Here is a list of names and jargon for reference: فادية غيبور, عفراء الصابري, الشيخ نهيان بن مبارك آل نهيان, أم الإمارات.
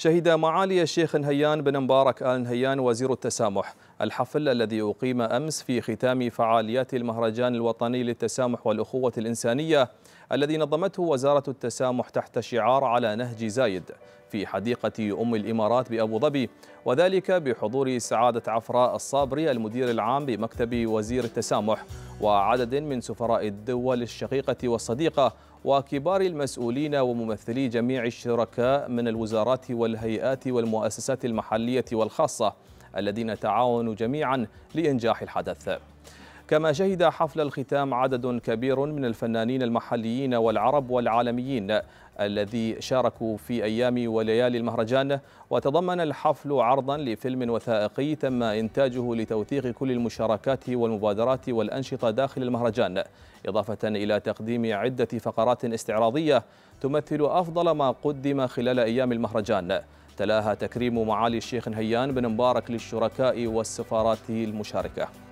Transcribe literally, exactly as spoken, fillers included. شهد معالي الشيخ نهيان بن مبارك آل نهيان وزير التسامح الحفل الذي أقيم أمس في ختام فعاليات المهرجان الوطني للتسامح والأخوة الإنسانية الذي نظمته وزارة التسامح تحت شعار على نهج زايد في حديقة أم الإمارات بأبو ظبي، وذلك بحضور سعادة عفراء الصابري المدير العام بمكتب وزير التسامح وعدد من سفراء الدول الشقيقة والصديقة وكبار المسؤولين وممثلي جميع الشركاء من الوزارات والهيئات والمؤسسات المحلية والخاصة الذين تعاونوا جميعا لإنجاح الحدث. كما شهد حفل الختام عدد كبير من الفنانين المحليين والعرب والعالميين الذي شاركوا في أيام وليالي المهرجان، وتضمن الحفل عرضا لفيلم وثائقي تم إنتاجه لتوثيق كل المشاركات والمبادرات والأنشطة داخل المهرجان، إضافة إلى تقديم عدة فقرات استعراضية تمثل أفضل ما قدم خلال أيام المهرجان. تلاها تكريم معالي الشيخ نهيان بن مبارك للشركاء والسفارات المشاركة.